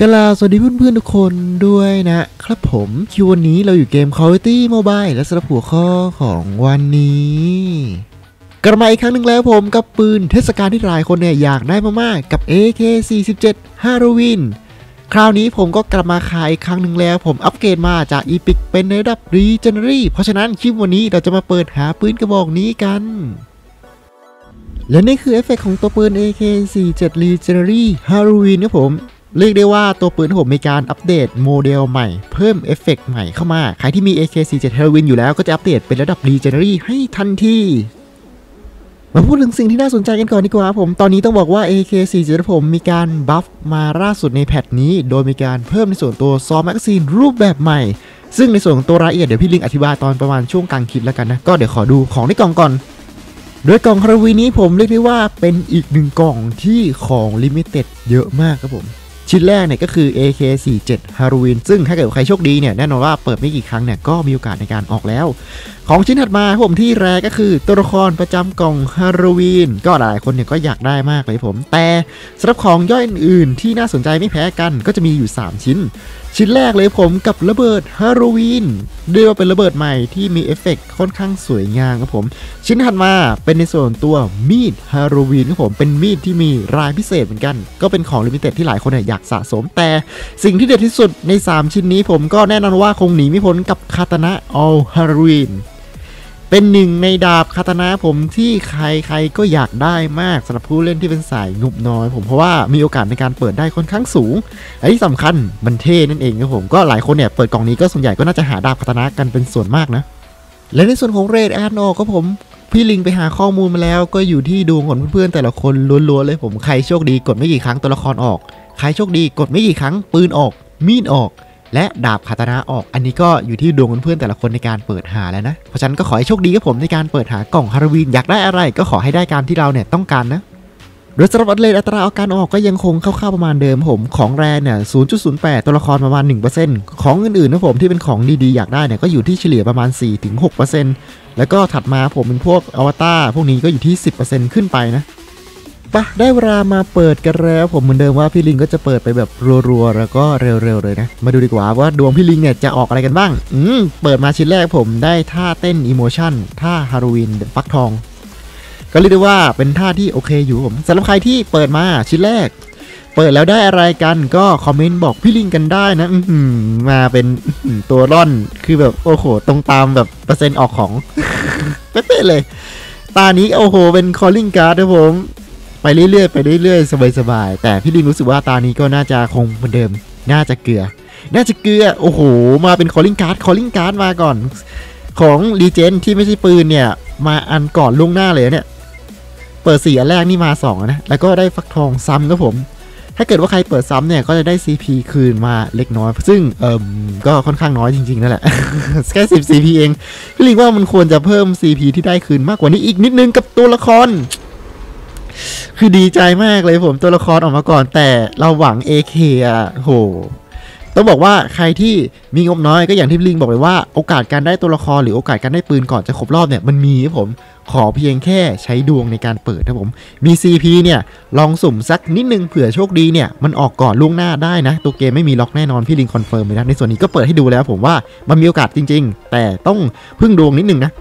ก็ลาสวัสดีเพื่อนๆทุกคนด้วยนะครับผมคิววันนี้เราอยู่เกม Call of Duty Mobile และสำหรับหัวข้อของวันนี้กลับมาอีกครั้งหนึ่งแล้วผมกับปืนเทศกาลที่หลายคนเนี่ยอยากได้มากๆกับ AK47 Halloween คราวนี้ผมก็กลับมาขายอีกครั้งหนึ่งแล้วผมอัปเกรดมาจาก Epic เป็นในระดับ Legendary เพราะฉะนั้นคลิปวันนี้เราจะมาเปิดหาปืนกระบอกนี้กันและนี่คือเอฟเฟกต์ของตัวปืน AK47 Legendary Halloween นะผมเรียกได้ว่าตัวปืนผมมีการอัปเดตโมเดลใหม่เพิ่มเอฟเฟกต์ใหม่เข้ามาใครที่มี AK47 Halloween อยู่แล้วก็จะอัปเดตเป็นระดับ Legendary ให้ทันทีมาพูดถึงสิ่งที่น่าสนใจกันก่อนดีกว่าผมตอนนี้ต้องบอกว่า AK47 ผมมีการบัฟมาล่าสุดในแพทนี้โดยมีการเพิ่มในส่วนตัวซอมแมกซีนรูปแบบใหม่ซึ่งในส่วนตัวรายละเอียดเดี๋ยวพี่ลิงอธิบายตอนประมาณช่วงกลางคลิปแล้วกันนะก็เดี๋ยวขอดูของในกล่องก่อนโดยกล่องฮาโลวีนนี้ผมเรียกได้ว่าเป็นอีกหนึ่งกล่องที่ของลิมิเต็ดเยอะมากครับผมชิ้นแรกเนี่ยก็คือ AK47 ฮาโลวีนซึ่งถ้าเกิดใครโชคดีเนี่ยแน่นอนว่าเปิดไม่กี่ครั้งเนี่ยก็มีโอกาสในการออกแล้วของชิ้นถัดมาผมที่แรกก็คือตัวละครประจำกล่องฮาโลวีนก็หลายคนเนี่ยก็อยากได้มากเลยผมแต่สำหรับของย่อยอื่นๆที่น่าสนใจไม่แพ้กันก็จะมีอยู่3ชิ้นชิ้นแรกเลยผมกับระเบิดฮาโลวีนเรียกว่าเป็นระเบิดใหม่ที่มีเอฟเฟกต์ค่อนข้างสวยงามครับผมชิ้นถัดมาเป็นในส่วนตัวมีดฮาโลวีนครับผมเป็นมีดที่มีรายพิเศษเหมือนกันก็เป็นของลิมิเต็ดที่หลายคนเนี่ยอยากสะสมแต่สิ่งที่เด็ดที่สุดใน3ชิ้นนี้ผมก็แน่นอนว่าคงหนีไม่พ้นกับคาตานะออลฮาโลวีนเป็นหนึ่งในดาบคาตานะผมที่ใครๆก็อยากได้มากสำหรับผู้เล่นที่เป็นสายงบน้อยผมเพราะว่ามีโอกาสในการเปิดได้ค่อนข้างสูงและที่สำคัญมันเท่นั่นเองครับผมก็หลายคนเนี่ยเปิดกล่องนี้ก็ส่วนใหญ่ก็น่าจะหาดาบคาตานะกันเป็นส่วนมากนะและในส่วนของเรดแอนนอก็ผมพี่ลิงไปหาข้อมูลมาแล้วก็อยู่ที่ดวงของเพื่อนๆแต่ละคนล้วนๆเลยผมใครโชคดีกดไม่กี่ครั้งตัวละครออกใครโชคดีกดไม่กี่ครั้งปืนออกมีดออกและดาบคาตานะออกอันนี้ก็อยู่ที่ดวงเพื่อนแต่ละคนในการเปิดหาแล้วนะเพราะฉะนั้นก็ขอให้โชคดีกับผมในการเปิดหากล่องฮาโลวีนอยากได้อะไรก็ขอให้ได้การที่เราเนี่ยต้องการนะโดยสำหรับอัตราเอาการออกก็ยังคงเข้าๆประมาณเดิมผมของแรเนี่ย 0.08 ตัวละครประมาณ 1% ของอื่นๆนะผมที่เป็นของดีๆอยากได้เนี่ยก็อยู่ที่เฉลี่ยประมาณ 4-6% แล้วก็ถัดมาผมเป็นพวกอวตารพวกนี้ก็อยู่ที่ 10% ขึ้นไปนะปะได้เวลามาเปิดกันแล้วผมเหมือนเดิมว่าพี่ลิงก็จะเปิดไปแบบรัวๆแล้วก็เร็วๆเลยนะมาดูดีกว่าว่าดวงพี่ลิงเนี่ยจะออกอะไรกันบ้างเปิดมาชิ้นแรกผมได้ท่าเต้นอิโมชั่นท่าฮาโลวีนฟักทองก็เรียกได้ว่าเป็นท่าที่โอเคอยู่ผมสำหรับใครที่เปิดมาชิ้นแรกเปิดแล้วได้อะไรกันก็คอมเมนต์บอกพี่ลิงกันได้นะมาเป็นตัวร่อนคือแบบโอ้โหตรงตามแบบเปอร์เซ็นต์ออกของเป๊ะเลยตานี้โอ้โหเป็นคอลลิ่งการ์ดนะผมไปเรื่อยสบายๆแต่พี่ลิงรู้สึกว่าตานี้ก็น่าจะคงเหมือนเดิมน่าจะเกลือโอ้โหมาเป็นคอลลิ่งการ์ดมาก่อนของลีเจนที่ไม่ใช่ปืนเนี่ยมาอันก่อนล่วงหน้าเลยเนี่ยเปิด4อันแรกนี่มา2นะแล้วก็ได้ฟักทองซ้ำครับผมถ้าเกิดว่าใครเปิดซ้ำเนี่ยก็จะได้ CP คืนมาเล็กน้อยซึ่งก็ค่อนข้างน้อยจริงๆนั่นแหละแค่10 CP เองพี่ลิงว่ามันควรจะเพิ่ม CP ที่ได้คืนมากกว่านี้อีกนิดนึงกับตัวละครคือดีใจมากเลยผมตัวละครออกมาก่อนแต่เราหวัง AK อ่ะโหต้องบอกว่าใครที่มีงบน้อยก็อย่างที่ลิงบอกเลยว่าโอกาสการได้ตัวละครหรือโอกาสการได้ปืนก่อนจะครบรอบเนี่ยมันมีครับผมขอเพียงแค่ใช้ดวงในการเปิดนะผมมี CP เนี่ยลองสุ่มสักนิดนึงเผื่อโชคดีเนี่ยมันออกก่อนล่วงหน้าได้นะตัวเกมไม่มีล็อกแน่นอนพี่ลิงคอนเฟิร์มเลยนะในส่วนนี้ก็เปิดให้ดูแล้วผมว่ามันมีโอกาสจริงๆแต่ต้องพึ่งดวงนิดนึงนะ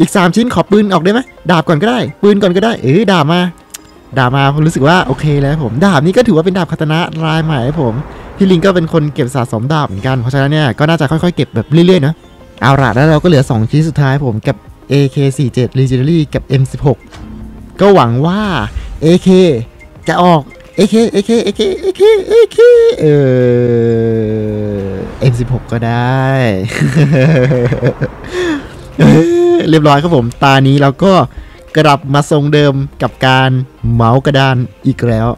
อีก3ชิ้นขอปืนออกได้ไหมดาบก่อนก็ได้ปืนก่อนก็ได้ดาบมาผมรู้สึกว่าโอเคแล้วผมดาบนี้ก็ถือว่าเป็นดาบคาตานะลายใหม่ผมพี่ลิงก็เป็นคนเก็บสะสมดาบเหมือนกันเพราะฉะนั้นเนี่ยก็น่าจะค่อยๆเก็บแบบเรื่อยๆนะเอาล่ะแล้วเราก็เหลือ2ชิ้นสุดท้ายผมกับ AK47 Legendary กับ M16 ก็หวังว่า AK จะออก AK M16 ก็ได้ เรียบร้อยครับผมตานี้เราก็กลับมาทรงเดิมกับการเมาส์กระดานอีกแล้ว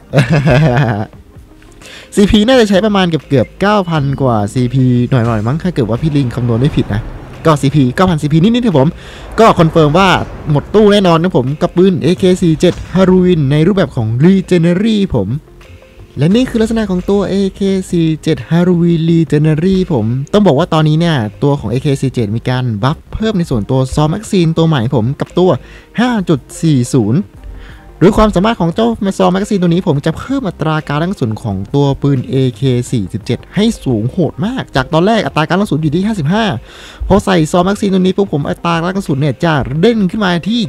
CP น่าจะใช้ประมาณเกือบ 9,000 กว่า CP หน่อยๆมั้งถ้าเกิดว่าพี่ลิงคำนวณไม่ผิดนะก็ CP 9,000 CP นิดๆครับผมก็คอนเฟิร์มว่าหมดตู้แน่นอนนะผมกับปืน AK47 Halloween ในรูปแบบของ Legendary ผมและนี่คือลักษณะของตัว AK47 Halloween Legendary ผมต้องบอกว่าตอนนี้เนี่ยตัวของ AK47 มีการบัฟเพิ่มในส่วนตัวซอมแม็กซีนตัวใหม่ผมกับตัว 5.40 โดยความสามารถของเจ้าซองแมกกาซีนตัวนี้ผมจะเพิ่มอัตราการลั่นกระสุนของตัวปืน AK47 ให้สูงโหดมากจากตอนแรกอัตราการลั่นกระสุนอยู่ที่55พอใส่ซองแมกกาซีนตัวนี้ปุ๊บผมอัตราการลั่นกระสุนเนี่ยจะเด้งขึ้นมาที่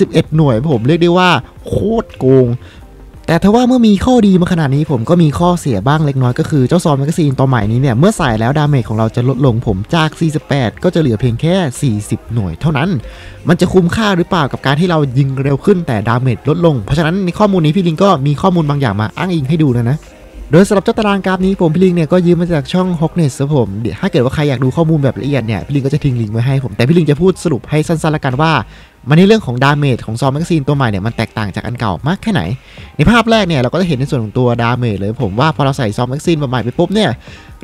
71หน่วยผมเรียกได้ว่าโคตรโกงแต่ถ้าว่าเมื่อมีข้อดีมาขนาดนี้ผมก็มีข้อเสียบ้างเล็กน้อยก็คือเจ้าซองแมกกาซีนตัวใหม่นี้เนี่ยเมื่อใส่แล้วดาเมจของเราจะลดลงผมจาก48ก็จะเหลือเพียงแค่40หน่วยเท่านั้นมันจะคุ้มค่าหรือเปล่ากับการที่เรายิงเร็วขึ้นแต่ดาเมจลดลงเพราะฉะนั้นในข้อมูลนี้พี่ลิงก็มีข้อมูลบางอย่างมาอ้างอิงให้ดูนะโดยสำหรับเจ้าตารางกราฟนี้ผมพี่ลิงเนี่ยก็ยืมมาจากช่อง Hawkness ครับผมเดี๋ยวถ้าเกิดว่าใครอยากดูข้อมูลแบบละเอียดเนี่ยพี่ลิงก็จะทิ้งลิงก์ไว้ให้ผมแต่พี่ลิงจะพูดสรุปให้สั้นๆละกันว่ามันในเรื่องของดาเมจของซองแมกกาซีนตัวใหม่เนี่ยมันแตกต่างจากอันเก่ามากแค่ไหนในภาพแรกเนี่ยเราก็จะเห็นในส่วนของตัวดาเมจเลยผมว่าพอเราใส่ซองแมกกาซีนใหม่ไปปุ๊บเนี่ย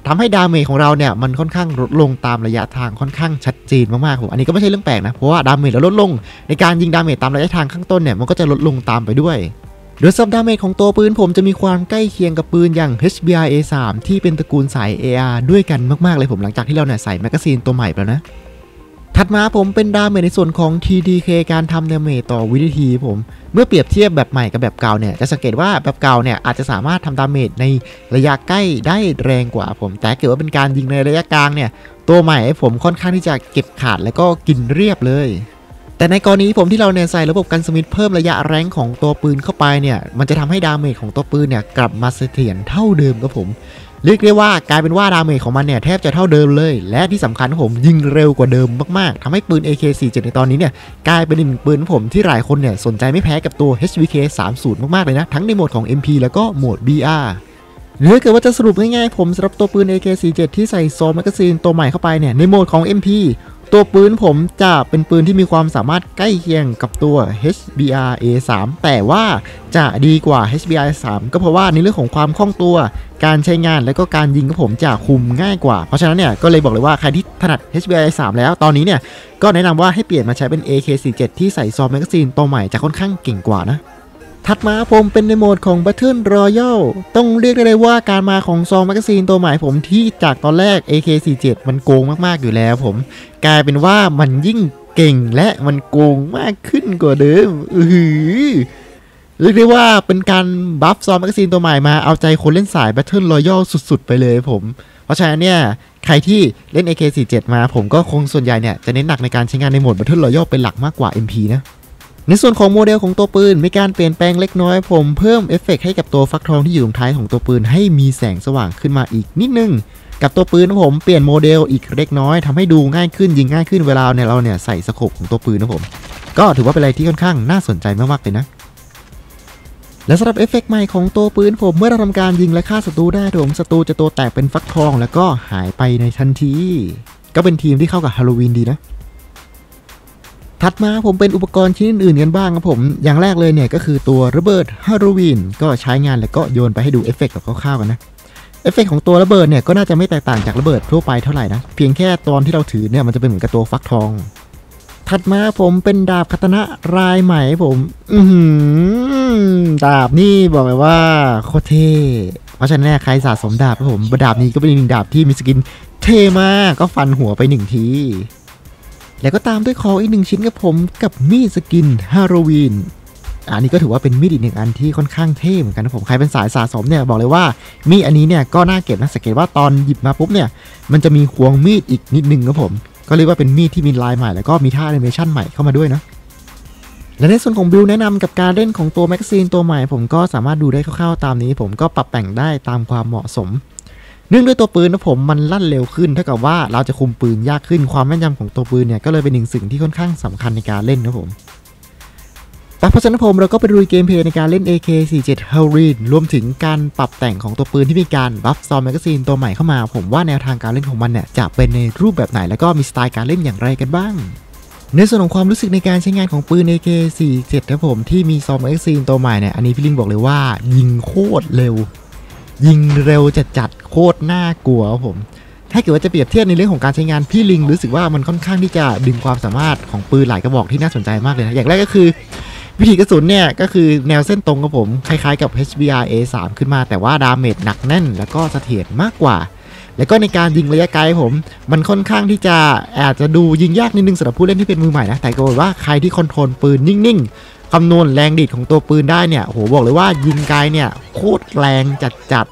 ทำให้ดาเมจของเราเนี่ยมันค่อนข้างลดลงตามระยะทางค่อนข้างชัดเจนมากๆผมอันนี้ก็ไม่ใช่เรื่องแปลกนะเพราะว่าดาเมจเราลดลงในการยิงดาเมจตามระยะทางข้างต้นเนี่ยมันก็จะลดลงตามไปด้วยโดยซับดาเมจของตัวปืนผมจะมีความใกล้เคียงกับปืนอย่าง HBR A3 ที่เป็นตระกูลสาย AR ด้วยกันมากๆเลยผมหลังจากที่เราเนี่ยใส่แมกกาซีนตัวใหม่แล้วนะถัดมาผมเป็นดาเมจในส่วนของ TDK การทำดาเมจต่อวินาทีผมเมื่อเปรียบเทียบแบบใหม่กับแบบเก่าเนี่ยจะสังเกตว่าแบบเก่าเนี่ยอาจจะสามารถทำดาเมจในระยะใกล้ได้แรงกว่าผมแต่เกิดว่าเป็นการยิงในระยะกลางเนี่ยตัวใหม่ผมค่อนข้างที่จะเก็บขาดและก็กินเรียบเลยแต่ในกรณีผมที่เราเนี่ยใส่ระบบกันสมิธเพิ่มระยะแรงของตัวปืนเข้าไปเนี่ยมันจะทำให้ดาเมจของตัวปืนเนี่ยกลับมาเสถียรเท่าเดิมครับผมเรียกได้ว่ากลายเป็นว่าดาเมจของมันเนี่ยแทบจะเท่าเดิมเลยและที่สำคัญผมยิงเร็วกว่าเดิมมากๆทำให้ปืน AK47 ในตอนนี้เนี่ยกลายเป็นหนึ่งปืนผมที่หลายคนเนี่ยสนใจไม่แพ้กับตัว HVK30 มากๆเลยนะทั้งในโหมดของ MP แล้วก็โหมด BR หรือเกิดว่าจะสรุปง่ายๆผมสำหรับตัวปืน AK47 ที่ใส่ซองแมกกาซีนตัวใหม่เข้าไปเนี่ยในโหมดของ MP ตัวปืนผมจะเป็นปืนที่มีความสามารถใกล้เคียงกับตัว HBR A3 แต่ว่าจะดีกว่า HBR A3 ก็เพราะว่าในเรื่องของความคล่องตัวการใช้งานและก็การยิงของผมจะคุมง่ายกว่าเพราะฉะนั้นเนี่ยก็เลยบอกเลยว่าใครที่ถนัด HBR A3 แล้วตอนนี้เนี่ยก็แนะนำว่าให้เปลี่ยนมาใช้เป็น AK47 ที่ใส่ซองแมกกาซีนตัวใหม่จะค่อนข้างเก่งกว่านะถัดมาผมเป็นในโหมดของ Battle Royal ต้องเรียกได้เลยว่าการมาของซองแมกกาซีนตัวใหม่ผมที่จากตอนแรก AK47 มันโกงมากๆอยู่แล้วผมกลายเป็นว่ามันยิ่งเก่งและมันโกงมากขึ้นกว่าเดิมเรียกได้ว่าเป็นการบัฟซองแมกกาซีนตัวใหม่มาเอาใจคนเล่นสาย Battle Royal สุดๆไปเลยผมเพราะฉะนั้นเนี่ยใครที่เล่น AK47 มาผมก็คงส่วนใหญ่เนี่ยจะเน้นหนักในการใช้งานในโหมด Battle Royal เป็นหลักมากกว่า MP นะในส่วนของโมเดลของตัวปืนมีการเปลี่ยนแปลงเล็กน้อยผมเพิ่มเอฟเฟกต์ให้กับตัวฟักทองที่อยู่ตรงท้ายของตัวปืนให้มีแสงสว่างขึ้นมาอีกนิดนึงกับตัวปืนผมเปลี่ยนโมเดลอีกเล็กน้อยทำให้ดูง่ายขึ้นยิงง่ายขึ้นเวลาเนี่ยเราเนี่ยใส่สโคปของตัวปืนนะผมก็ถือว่าเป็นอะไรที่ค่อนข้างน่าสนใจมากๆเลยนะและสำหรับเอฟเฟกต์ใหม่ของตัวปืนผมเมื่อเราทำการยิงและฆ่าศัตรูได้ผมศัตรูจะตัวแตกเป็นฟักทองแล้วก็หายไปในทันทีก็เป็นทีมที่เข้ากับฮาโลวีนดีนะถัดมาผมเป็นอุปกรณ์ชิ้นอื่นๆกันบ้างครับผมอย่างแรกเลยเนี่ยก็คือตัวระเบิดฮาโลวีนก็ใช้งานแล้วก็โยนไปให้ดูเอฟเฟกต์แบบคร่าวๆกันนะเอฟเฟกต์ของตัวระเบิดเนี่ยก็น่าจะไม่แตกต่างจากระเบิดทั่วไปเท่าไหร่นะเพียงแค่ตอนที่เราถือเนี่ยมันจะเป็นเหมือนกับตัวฟักทองถัดมาผมเป็นดาบคาตานะลายไหมผมดาบนี่บอกเลยว่าโคตรเท่เพราะฉะนั้นใครสะสมดาบครับผมดาบนี้ก็เป็นอีกหนึ่งดาบที่มีสกินเท่มากก็ฟันหัวไป1ทีแล้วก็ตามด้วยคออีกหนึ่งชิ้นกับผมกับมีดสกินฮาโลวีนอันนี้ก็ถือว่าเป็นมีดอีกหนึ่งอันที่ค่อนข้างเท่เหมือนกันนะผมใครเป็นสายสะสมเนี่ยบอกเลยว่ามีดอันนี้เนี่ยก็น่าเก็บนะสังเกตว่าตอนหยิบมาปุ๊บเนี่ยมันจะมีควงมีดอีกนิดนึงครับผมก็เรียกว่าเป็นมีดที่มีลายใหม่แล้วก็มีท่าแอนิเมชั่นใหม่เข้ามาด้วยนะและในส่วนของบิลแนะนำกับการเล่นของตัวแมกกาซีนตัวใหม่ผมก็สามารถดูได้คร่าวๆตามนี้ผมก็ปรับแต่งได้ตามความเหมาะสมเนื่องด้วยตัวปืนนะผมมันลั่นเร็วขึ้นเท่ากับว่าเราจะคุมปืนยากขึ้นความแม่นยำของตัวปืนเนี่ยก็เลยเป็นหนึ่งสิ่งที่ค่อนข้างสำคัญในการเล่นนะผมเพราะฉะนั้นผมเราก็ไปดูเกมเพลย์ในการเล่น AK47 Hellreed รวมถึงการปรับแต่งของตัวปืนที่มีการบัฟซองแมกกาซีนตัวใหม่เข้ามาผมว่าแนวทางการเล่นของมันเนี่ยจะเป็นในรูปแบบไหนแล้วก็มีสไตล์การเล่นอย่างไรกันบ้างในส่วนของความรู้สึกในการใช้งานของปืน AK47 นะผมที่มีซองแมกกาซีนตัวใหม่เนี่ยอันนี้พี่ลิงบอกเลยว่ายิงโคตรเร็วยิงเร็วจัดโคตรน่ากลัวผมถ้าเกิดว่าจะเปรียบเทียบในเรื่องของการใช้งานพี่ลิงรู้สึกว่ามันค่อนข้างที่จะดึงความสามารถของปืนหลายกระบอกที่น่าสนใจมากเลยนะอย่างแรกก็คือวิธีกระสุนเนี่ยก็คือแนวเส้นตรงครับผมคล้ายๆกับ HBR A3 ขึ้นมาแต่ว่าดาเมจหนักแน่นแล้วก็เสถียรมากกว่าแล้วก็ในการยิงระยะไกลผมมันค่อนข้างที่จะอาจจะดูยิงยากนิดนึงสำหรับผู้เล่นที่เป็นมือใหม่นะแต่ก็บอกว่าใครที่คอนโทรลปืนนิ่งๆ คำนวณแรงดีดของตัวปืนได้เนี่ยโหบอกเลยว่ายิงไกลเนี่ยโคตรแรงจัด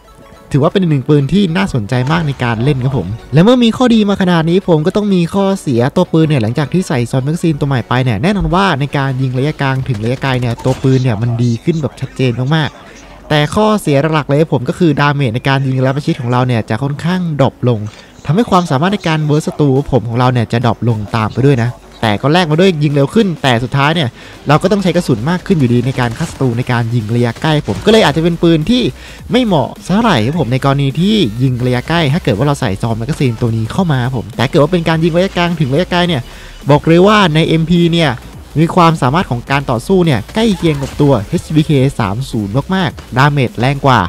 ถือว่าเป็นหนึ่งปืนที่น่าสนใจมากในการเล่นครับผมและเมื่อมีข้อดีมาขนาดนี้ผมก็ต้องมีข้อเสียตัวปืนเนี่ยหลังจากที่ใส่ซอนแมกซีนตัวใหม่ไปเนี่ยแน่นอนว่าในการยิงระยะกลางถึงระยะไกลเนี่ยตัวปืนเนี่ยมันดีขึ้นแบบชัดเจนมากๆแต่ข้อเสียหลักเลยผมก็คือดาเมจในการยิงและประชิดของเราเนี่ยจะค่อนข้างดรอปลงทำให้ความสามารถในการเบิร์สตูผมของเราเนี่ยจะดรอปลงตามไปด้วยนะแต่ก็แลกมาด้วยยิงเร็วขึ้นแต่สุดท้ายเนี่ยเราก็ต้องใช้กระสุนมากขึ้นอยู่ดีในการฆ่าศัตรูในการยิงระยะใกล้ผมก็เลยอาจจะเป็นปืนที่ไม่เหมาะเท่าไหร่ครับผมในกรณีที่ยิงระยะใกล้ถ้าเกิดว่าเราใส่ซองแมกกาซีนตัวนี้เข้ามาผมแต่เกิดว่าเป็นการยิงระยะกลางถึงระยะไกลเนี่ยบอกเลยว่าใน MP เนี่ยมีความสามารถของการต่อสู้เนี่ยใกล้เคียงกับตัว HBK30 มากๆดาเมจแรงกว่า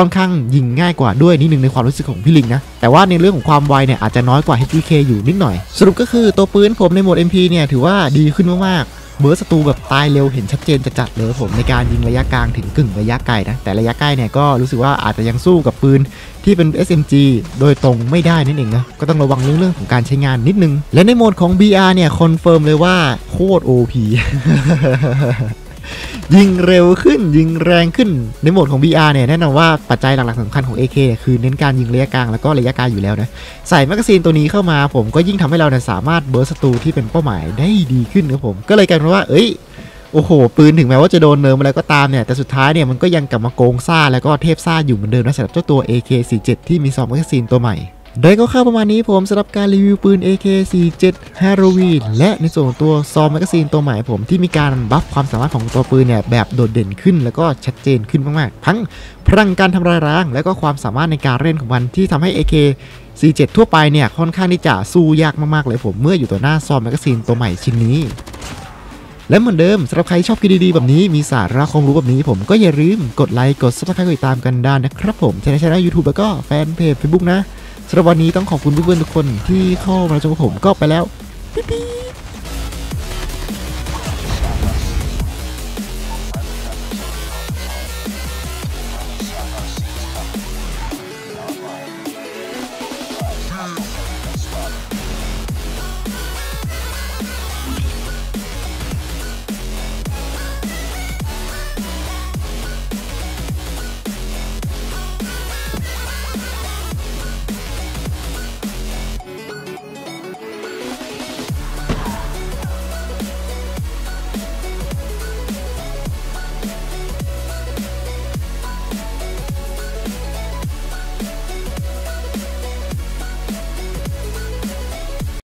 ค่อนข้างยิงง่ายกว่าด้วยนิดนึงในความรู้สึกของพี่ลิงนะแต่ว่าในเรื่องของความไวเนี่ยอาจจะน้อยกว่า HBK อยู่นิดหน่อยสรุปก็คือตัวปืนผมในโหมด MP เนี่ยถือว่าดีขึ้นมากๆเบิร์สตูแบบตายเร็วเห็นชัดเจนจัดๆเลยผมในการยิงระยะกลางถึงกึ่งระยะไกลนะแต่ระยะใกล้เนี่ยก็รู้สึกว่าอาจจะยังสู้กับปืนที่เป็น SMG โดยตรงไม่ได้นั่นเองนะก็ต้องระวังเรื่องของการใช้งานนิดนึงและในโหมดของ BR เนี่ยคอนเฟิร์มเลยว่าโคตร OP ยิงเร็วขึ้นยิงแรงขึ้นในโหมดของ BR เนี่ยแน่นอนว่าปัจจัยหลักๆสำคัญของ AK คือเน้นการยิงระยะกลางแล้วก็ระยะไกลอยู่แล้วนะใส่แมกกาซีนตัวนี้เข้ามาผมก็ยิ่งทำให้เราเนี่ยสามารถเบิร์สตูที่เป็นเป้าหมายได้ดีขึ้นครับผมก็เลยกลายเป็นว่าเอ้ยโอ้โหปืนถึงแม้ว่าจะโดนเนิร์ฟอะไรก็ตามเนี่ยแต่สุดท้ายเนี่ยมันก็ยังกลับมาโกงซ่าแล้วก็เทพซ่าอยู่เหมือนเดิมนะสำหรับเจ้าตัว AK47 ที่มีซองแมกกาซีนตัวใหม่โดยก็เข้าประมาณนี้ผมสำหรับการรีวิวปืน AK47 Halloween และในส่วนตัวซองแมกกาซีนตัวใหม่ผมที่มีการบัฟความสามารถของตัวปืนเนี่ยแบบโดดเด่นขึ้นแล้วก็ชัดเจนขึ้นมากๆทั้งพลังการทำลายล้างและก็ความสามารถในการเล่นของมันที่ทำให้ AK47 ทั่วไปเนี่ยค่อนข้างที่จะสู้ยากมากๆเลยผมเมื่ออยู่ต่อหน้าซองแมกกาซีนตัวใหม่ชิ้นนี้และเหมือนเดิมสำหรับใครชอบคลิปดีๆแบบนี้มีสาระความรู้แบบนี้ผมก็อย่าลืมกดไลค์กด Subscribe กดติดตามกันได้นะครับผมในช่อง YouTube แล้วก็แฟนเพจ Facebook นะสำหรับวันนี้ต้องขอบคุณเพื่อนๆทุกคนที่เข้ามาชมผมก็ไปแล้ว